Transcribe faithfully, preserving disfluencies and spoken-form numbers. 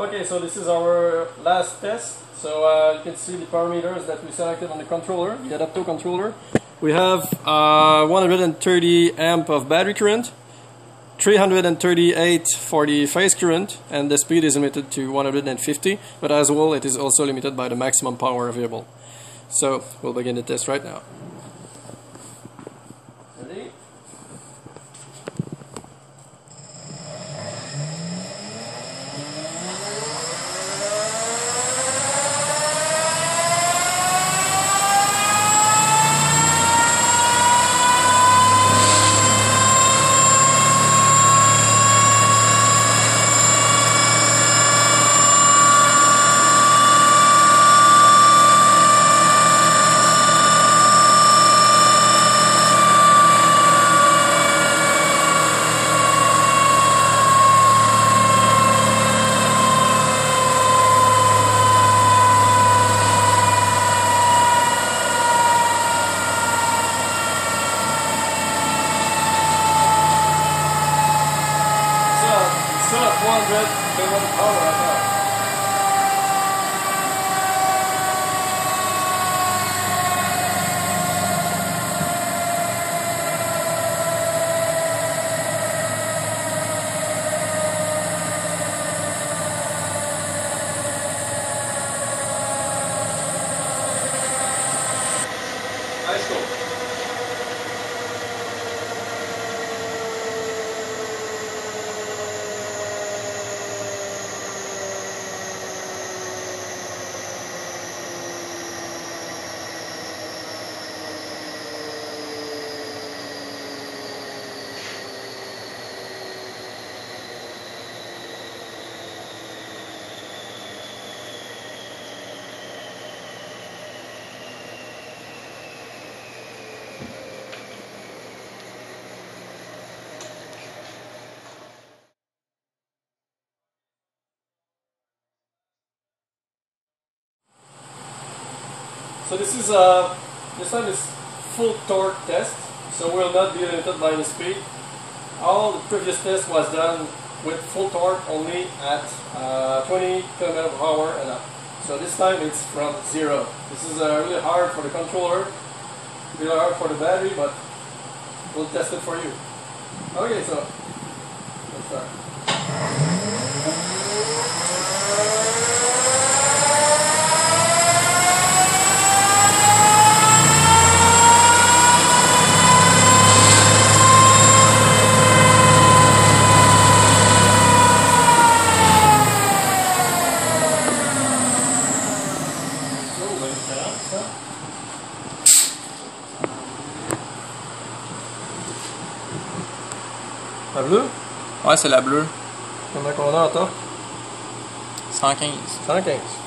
Okay, so this is our last test. So uh, you can see the parameters that we selected on the controller, the Adapto controller. We have uh, one hundred thirty amp of battery current, three hundred thirty-eight for the phase current, and the speed is limited to one hundred fifty, but as well it is also limited by the maximum power available. So we'll begin the test right now. Ready? So this is uh, this time is full torque test, so we'll not be limited by the speed. All the previous test was done with full torque only at uh, twenty kilometers per hour and up. So this time it's from zero. This is uh, really hard for the controller, really hard for the battery, but we'll test it for you. Okay, so let's start. La bleue? Ouais, c'est la bleue. Combien qu'on a en torque? cent quinze. cent quinze.